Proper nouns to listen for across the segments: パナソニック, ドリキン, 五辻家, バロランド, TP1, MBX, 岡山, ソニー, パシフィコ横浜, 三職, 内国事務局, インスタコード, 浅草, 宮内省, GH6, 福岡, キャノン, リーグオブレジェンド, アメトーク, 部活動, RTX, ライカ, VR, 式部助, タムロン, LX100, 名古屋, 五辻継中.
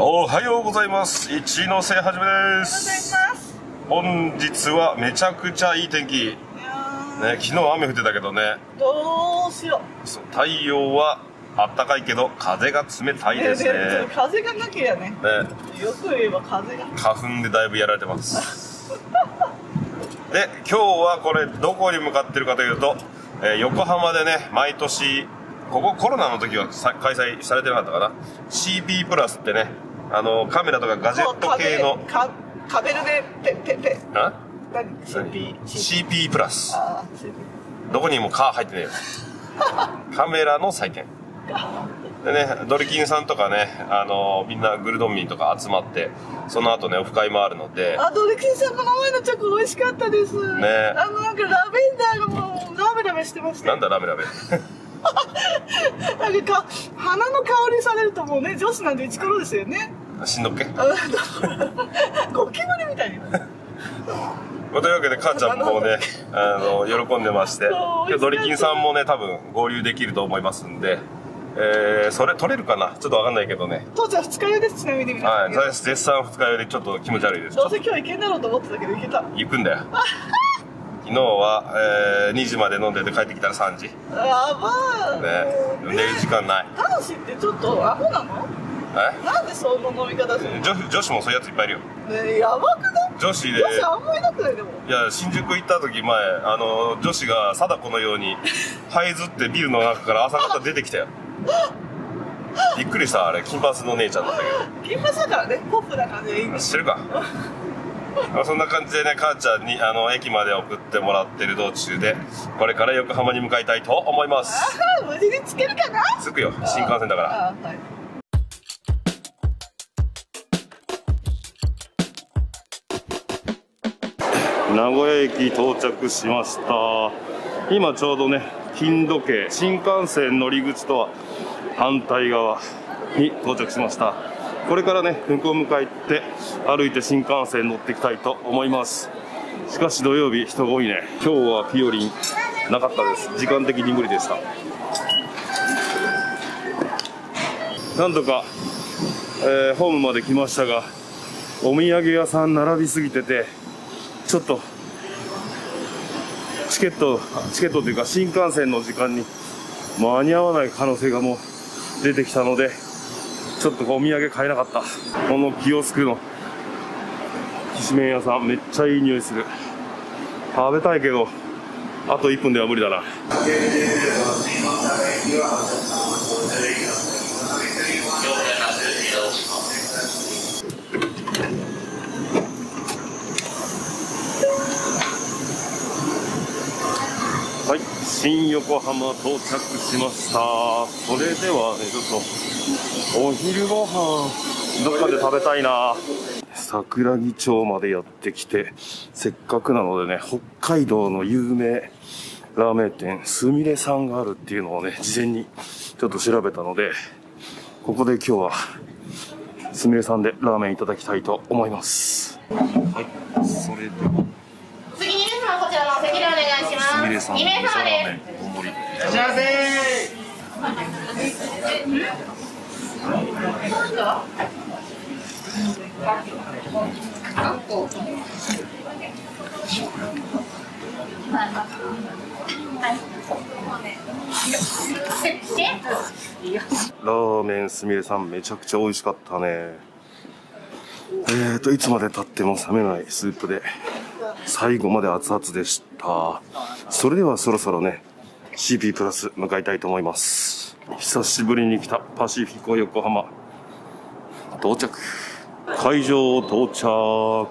おはようございます。一ノ瀬はじめです。本日はめちゃくちゃいい天気、ね、昨日雨降ってたけどね。どうしよう。そう、太陽は暖かいけど風が冷たいですね。風がなきゃね。よく言えば風が花粉でだいぶやられてますで、今日はこれどこに向かってるかというと、横浜でね、毎年ここコロナの時は開催されてなかったかな、 CP+ってね、カメラとかガジェット系のカベルでCP+どこにもカー入ってねえよカメラの祭典でね、ドリキンさんとかね、みんなグルドンミンとか集まって、その後ねオフ会もあるので。あ、ドリキンさんこの前のチョコ美味しかったですね。なんかラベンダーがもうラベラベしてました。なんだラベラベなんか花の香りされるともうね、女子なんでイチコロですよね。しんどっけゴキブリみたいにというわけで、母ちゃんもね喜んでまして、今日ドリキンさんもね多分合流できると思いますんで、それ取れるかなちょっとわかんないけどね。父ちゃん二日酔いです。ちなみに皆さん、はい、絶賛二日酔いでちょっと気持ち悪いです。どうせ今日行けんだろうと思ってたけど行けた。行くんだよ昨日は、2時まで飲んでて帰ってきたら3時。やばーね。寝る時間ない。男子ってちょっとアホなの？なんでその飲み方するの？女子もそういうやついっぱいいるよ。ね、やばくない？女子で。女子あんまいなくない？でも。いや、新宿行った時前、女子が貞子のように這いずってビルの中から朝方出てきたよ。びっくりした、あれ金髪の姉ちゃんだったけど。金髪だからね、ポップな感じでいい。知ってるか。そんな感じでね、母ちゃんに駅まで送ってもらってる道中で、これから横浜に向かいたいと思います。ああ、無事に着けるかな。着くよ、新幹線だから。ああ、はい。名古屋駅到着しました。今ちょうどね、金時計新幹線乗り口とは反対側に到着しました。これからね、向こう向かって歩いて新幹線乗っていきたいと思います。しかし土曜日人が多いね。今日はぴよりんなかったです。時間的に無理でした。なんとか、ホームまで来ましたが、お土産屋さん並びすぎてて、ちょっとチケットというか新幹線の時間に間に合わない可能性がもう出てきたので、ちょっとお土産買えなかった。このキオスクのきしめん屋さん、めっちゃいい匂いする。食べたいけどあと1分では無理だな。はい、新横浜到着しました。それではね、ちょっとお昼ご飯どっかで食べたいな。桜木町までやってきて、せっかくなのでね、北海道の有名ラーメン店すみれさんがあるっていうのをね、事前にちょっと調べたので、ここで今日はすみれさんでラーメンいただきたいと思います。はい、それでは次に皆さんこちらのお席でお願いします。すみれさん2名様です。いらっしゃいませ。ラーメンすみれさん、めちゃくちゃ美味しかったね。いつまでたっても冷めないスープで、最後まで熱々でした。それではそろそろね、 CP+向かいたいと思います。久しぶりに来たパシフィコ横浜到着。会場到着。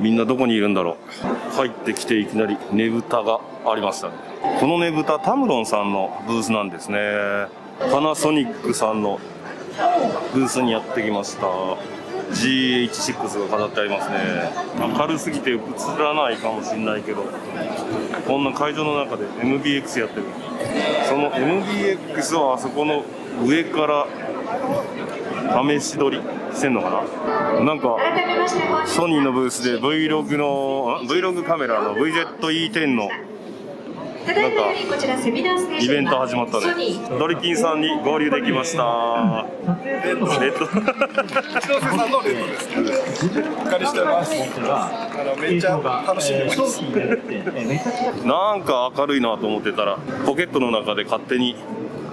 みんなどこにいるんだろう。入ってきていきなりねぶたがありました。このねぶた、タムロンさんのブースなんですね。パナソニックさんのブースにやってきました。GH6 が飾ってありますね。明るすぎて映らないかもしれないけど、こんな会場の中で MBX やってる。その MBX をあそこの上から試し撮りしてんのかな。なんかソニーのブースで Vlog カメラの VZ-E10 のなんかイベント始まったね。ドリキンさんに合流できました。レッドさんのレッドですね。お借りしてます。めっちゃ楽しんでます。なんか明るいなと思ってたらポケットの中で勝手に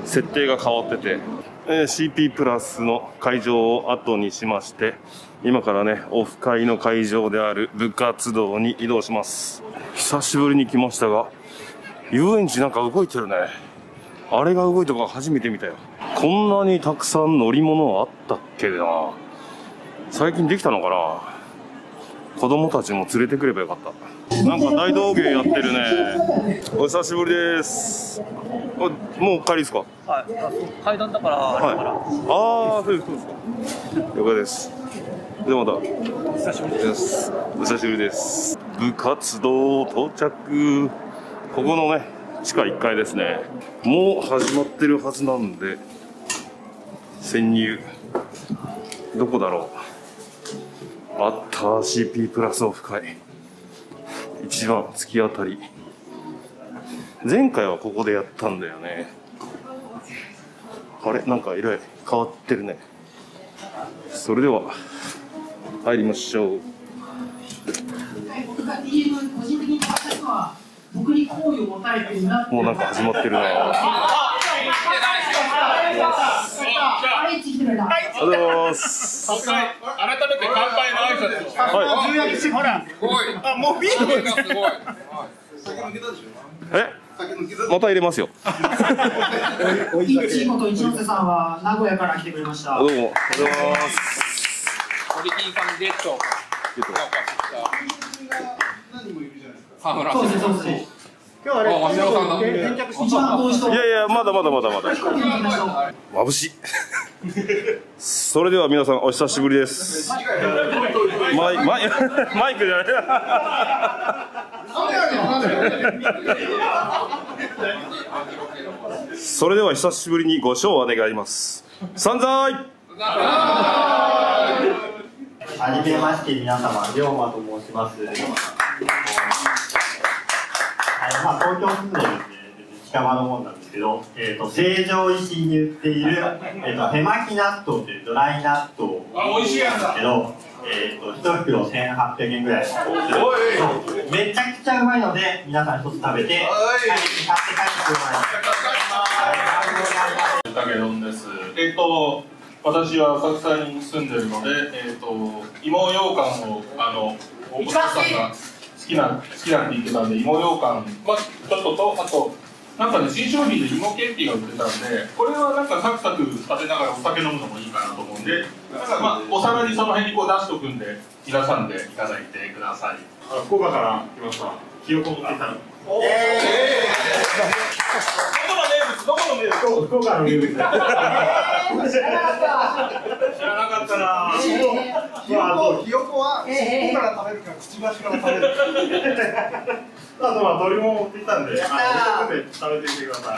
設定が変わってて、CP プラスの会場を後にしまして、今からね、オフ会の会場である部活動に移動します。久しぶりに来ましたが、遊園地なんか動いてるね。あれが動いたから初めて見たよ。こんなにたくさん乗り物あったっけな。最近できたのかな。子供たちも連れてくればよかった。なんか大道芸やってるね。お久しぶりです。もう帰りですか？はい、階段だから、はい、ああ、そうですか。了解です。ではまた。お久しぶりです。お久しぶりです。部活動到着。ここのね、地下1階ですね。もう始まってるはずなんで、潜入。どこだろう。あった、CP プラスオフ会。一番、突き当たり。前回はここでやったんだよね。あれなんか色々変わってるね。それでは入りましょう。もうなんか始まってるな。ありがとうございます。改めて乾杯の挨拶。はい。あ、もうビールがすごい。え？また入れますよ。一本と一ノ瀬さんは名古屋から来てくれました。どうも。おはようございます。ドリキンさんゲット。何もいるじゃないですか。沢村さん。今日あれ。いやいやまだ。眩しい。それでは皆さんお久しぶりです。マイクじゃない。それでは久しぶりにご賞を願います。散財。はじめまして、皆様、龍馬と申します。まあ、東京住んでるんで近場のもんなんですけど、成城石井に売っている手巻き納豆というドライ納豆を売ってるんですけど、1袋1800円ぐらいのめちゃくちゃうまいので、皆さん一つ食べて帰ってください。私は浅草に住んでるので、芋ようかんをお子さんが好きなんて言ってたんで、芋ようかんちょっとと、あとなんかね、新商品で芋ケーキが売ってたんで、これはなんかサクサク食べながらお酒飲むのもいいかなと思うんで、なんかまあお皿にその辺にこう出しとくんで、皆さんでいただいてください。福岡から来ました。ひよこ持ってきたの。おお。どこの名物？福岡の名物。知らなかったな。ひよこは口から食べるか、口ばしから食べるか。あとは鳥も持ってきたんで、食べてみてください。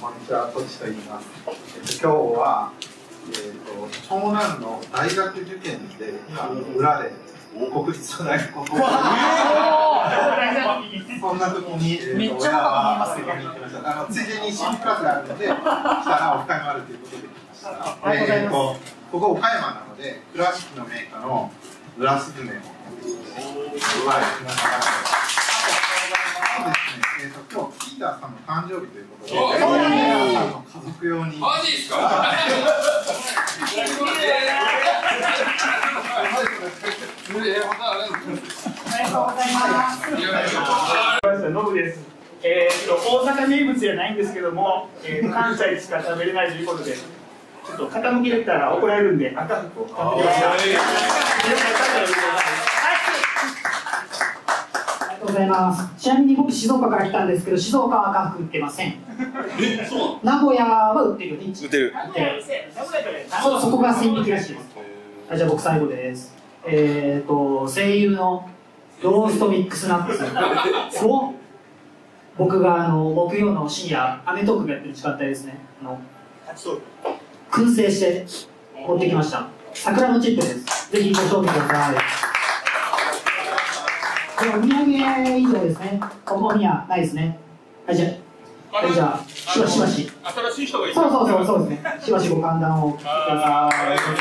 こんにちは、とちと言います。今日は、長男の大学受験で、裏で国立の大学を。そんな時に、親は遊びに行きました。ついでに新クラスがあるので、来たらオフ会があるということで来ました。ここ岡山なので、クラシックのメーカーの裏スズメを持ってきました。今日ピーターさんの誕生日ということで、ピーターさんの家族用に。マジですか？ノブです。大阪名物じゃないんですけども、関西しか食べれないということで、ちょっと傾きでたら怒られるんで赤服を買ってきました。ちなみに僕静岡から来たんですけど、静岡は赤服売ってません。名古屋は売ってるよね。売ってる。そこが線引きらしいです。はい、じゃあ僕最後です。声優のローストミックスナッツスを僕が木曜の深夜アメトークがやってる時間帯ですね。燻製して持ってきました。桜のチップです。ぜひご賞味ください。お土産以上ですね。おもみやないですね。はい、じゃあ、はい、じゃあ、しばしばし。新しい人がいい。そうそうそう、そうですね。しばしご歓談をください。ありがとう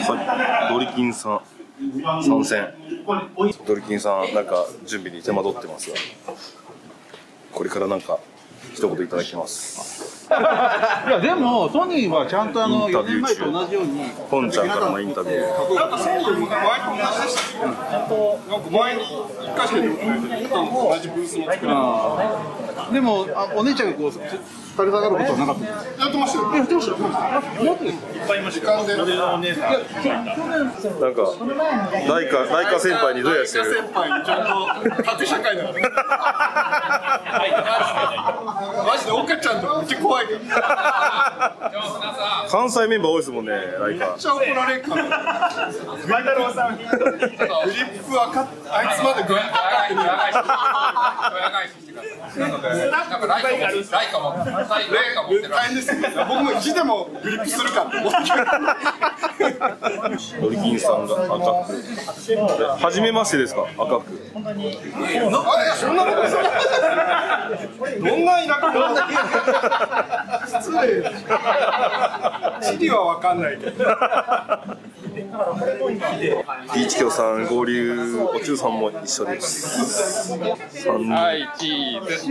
ございます。はい、ドリキンさん。参戦。ドリキンさん、なんか準備に手間取ってますが。これからなんか。一言いただきます。いやでもソニーはちゃんと4年前と同じようにポンちゃんからのインタビュー。なんかソニーも前と同じでした。なんか前に一回しか同じブースも作る。でもお姉ちゃんがこう垂れ下がることはなかった。やってましたよ。やってました。いっぱいいました。なんか大家先輩にどうやってる。先輩にちゃんと縦社会だから。マジで岡ちゃんとかめっちゃ怖いけど関西メンバー多いですもんね、めっちゃ怒られるから万太郎さんフリップ分かっあいつまで分かってるなので、なんかライカも大変ですけど、僕も意地でもグリップするかって思ってドリキンさんが赤く初めましてですか、赤くそんなことどんな田舎なんだけど失礼地理は分かんないけどピーチキョさん合流お中さんも一緒ですはい、チーズレ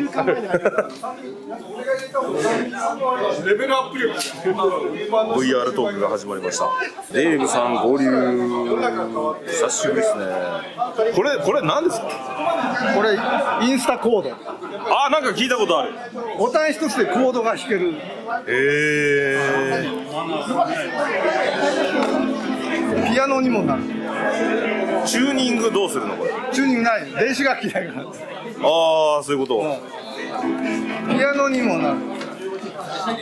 ベルアップ力 VR トークが始まりましたデーブさん合流久しぶりですねこれ何ですかこれインスタコードあ、なんか聞いたことあるボタン一つでコードが弾けるピアノにもなるチューニングどうするのこれチューニングない電子楽器だからああそういうこと、うん、ピアノにもなる慎吾さん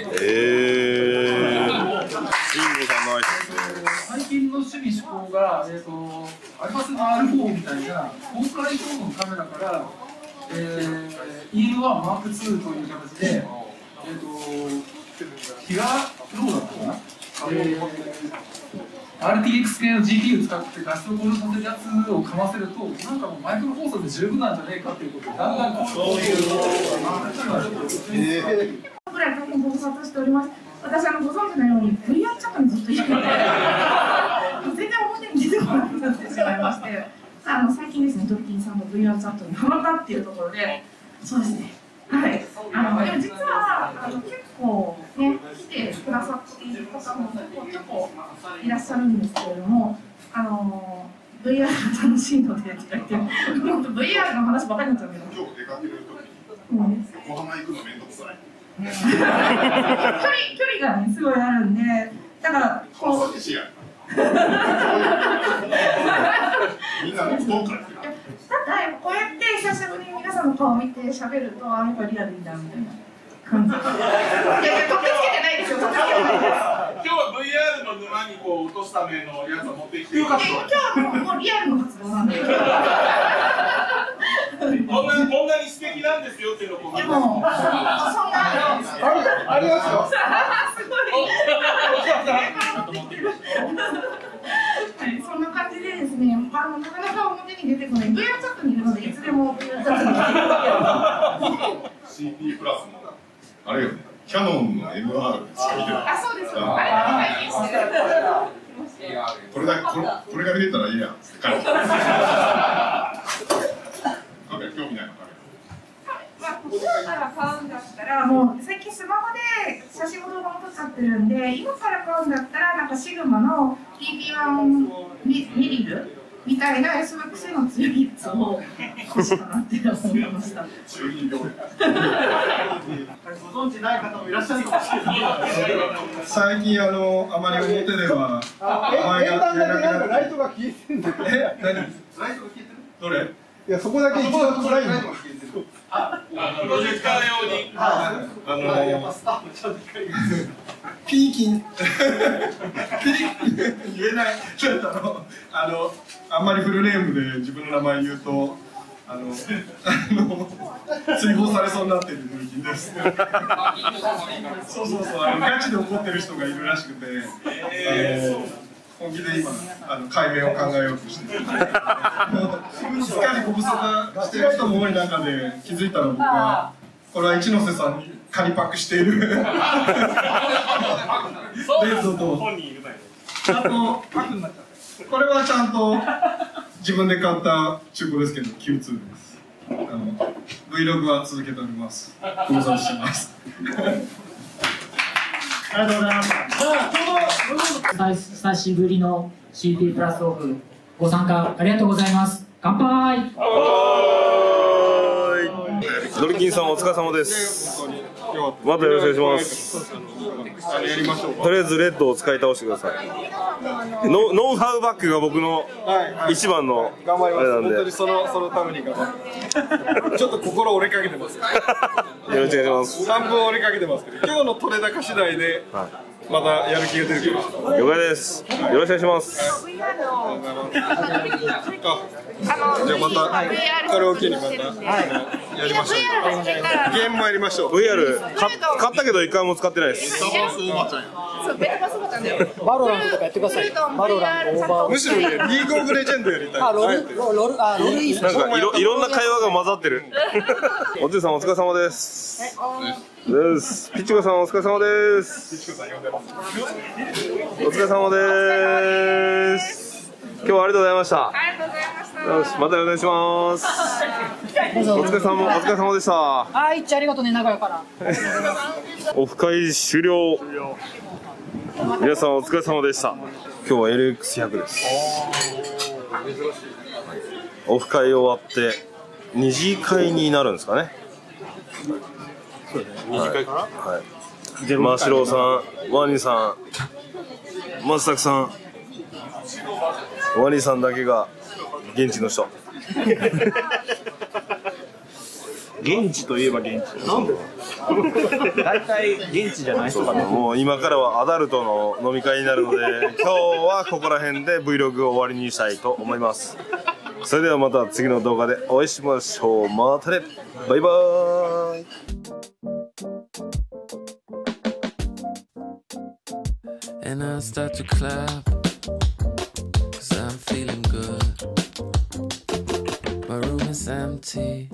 のアイスです最近の趣味思考がアルファスの R4 みたいな高解像度のカメラからEL1 マーク2という形でティガローだったかな、RTX 系の GPU 使って画質を向上させるやつをかませるとなんかもうマイクロ放送で十分なんじゃねえかっていうことでだんだんこういうのぐらい大変ご無沙汰しております私ご存知のように VR チャットにずっと行って全然表に出てこなくなってしまいまして最近ですねドリキンさんの VR チャットにハマったっていうところでそうですねはい、でも実は結構、ね、来てくださっている方も結構いらっしゃるんですけれどもVR が楽しいのでって言って本当 VR の話ばかりになっちゃうけど今日出かける時に小浜行くのめんどくさい距離がねすごいあるんでだからこうみんなどうかってただこうやって久しぶりに皆さんの顔を見て喋るとあやっぱリアルになるみたいな感じ。いやいや取り付けてないですよ。取り付けてないです。今日は VR の沼にこう落とすためのやつを持ってきて。今日はもうリアルの活動なんで。こんなに素敵なんですよっていうのをこう。でもそんなありますよ。すごい。はい、そんな感じでですね、なかなか表に出てこない VR チャットにいるので、いつでも VR チャットにいる。CP+もあれよね、キャノンの MR しか見てない。あ、そうです。あれだけ拝見してる。これが見れたらいいやんって感じ。なんか興味ないのかね。まあ、ここから買うんだったら、もう最近スマホで写真も動画も撮っちゃってるんで、今から買うんだったら、なんか SIGMA の TP1 ミリルみたいな SX の強いやつを欲しいかなって思いました。ご存知ない方もいらっしゃるかもしれない。最近あまり表では前が見えなくなって。ライトが消えてるんだけど。大丈夫です。ライトが消えてる？どれ？いやそこだけ一度暗いんだ。あ、プロジェクター用に。ピーキン。言えない。ちょっとあんまりフルネームで自分の名前言うと追放されそうになってるドリキンです。そうそうそうガチで怒ってる人がいるらしくて。本気で今解明を考えようとしてる。すっかりご無沙汰してる人も多い中で気づいたのは僕はこれは一ノ瀬さんに仮パクしているレッドとちゃんとパクになっちゃった。これはちゃんと自分で買った中古ですけど Q2 です。Vlog は続けております。ご無沙汰してます。ありがとうございます。じゃあ久しぶりの CP プラスオフご参加ありがとうございます。乾杯。ドリキンさんお疲れ様です。またよろしくお願いします。とりあえずレッドを使い倒してください。ノウハウバックが僕の一番のあれなんで、本当にそのために頑張る。ちょっと心折れかけてますよよろしくお願いします。半分折れかけてますけど、今日の取れ高次第でまたやる気が出るけど。了解です。よろしくお願いします。じゃあまたこれを機にまたやりましょう。ゲームもやりましょう。 VR 買ったけど一回も使ってないです。バロランドとかやってください。バロランドオーバー、むしろね、リーグオブレジェンドやりたい。なんかいろんな会話が混ざってる。おつゆさんお疲れ様です。ピチコさんお疲れ様です。お疲れ様です。今日はありがとうございました。よし、またお願いします。お疲れ様、お疲れ様でした。あいっちありがとうね、名古屋からオフ会終了。皆さんお疲れ様でした。今日は LX100 です。オフ会終わって2次会になるんですかね。そうですね、2次会から、はい、でマシローさん、ワニさん、松崎さん、ワニさんだけが現地の人。現地といえば現地。なんで？大体現地じゃない人かね。もう今からはアダルトの飲み会になるので、今日はここら辺で Vlog を終わりにしたいと思います。それではまた次の動画でお会いしましょう。またね。バイバーイ。And I start to clap, 'cause I'm feeling good. My room is empty.